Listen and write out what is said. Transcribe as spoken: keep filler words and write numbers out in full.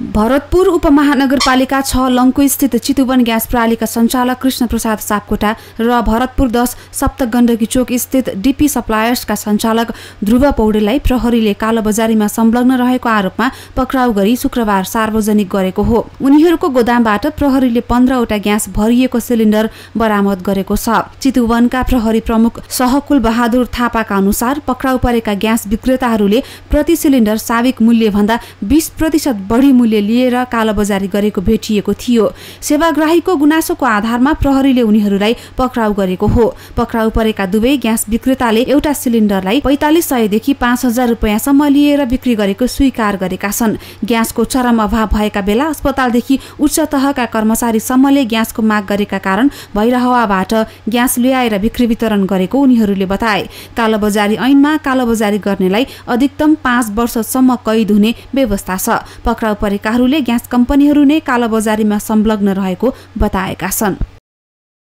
भरतपुर उपमहानगरपालिका छ लङ्कु स्थित चितुवन ग्यास प्रणालीका सञ्चालक कृष्ण प्रसाद सापकोटा र भरतपुर दस सप्त गण्डकी चोक स्थित डीपी सप्लायर्सका सञ्चालक ध्रुव पौडेललाई प्रहरीले कालोबजारीमा संलग्न रहेको आरोपमा पक्राउ गरी शुक्रबार सार्वजनिक गरेको हो। उनीहरूको गोदामबाट प्रहरीले पन्ध्रवटा ग्यास भरिएको सिलिन्डर बरामद गरेको छ। चितुवनका प्रहरी प्रमुख सहकुल बहादुर थापाका अनुसार पक्राउ परेका ग्यास विक्रेताहरूले प्रति सिलिन्डर साविक मूल्य भन्दा बीस प्रतिशत बढी लिएर कालोबजारी गरेको भेटिएको थियो। सेवाग्राहीको गुनासोको आधारमा प्रहरीले उनीहरूलाई पक्राउ गरेको हो। पक्राउ परेका दुवै ग्यास विक्रेताले एउटा सिलिन्डरलाई पैंतालीस सयदेखि पाँच हजार रुपियाँसम्म लिएर बिक्री गरेको स्वीकार गरेका छन्। ग्यासको चरम अभाव भएका बेला अस्पतालदेखि उच्च तहका कर्मचारीसम्मले ग्यासको माग गरेका कारण भैरहवाबाट ग्यास ल्याएर बिक्री वितरण गरेको उनीहरूले बताए। कालोबजारी ऐनमा कालोबजारी गर्नेलाई अधिकतम पाँच वर्षसम्म कैद हुने व्यवस्था छ। पक्राउ परेकाहरूले ग्यास कम्पनीहरू नै कालोबजारीमा संलग्न रहेको बताएका छन्।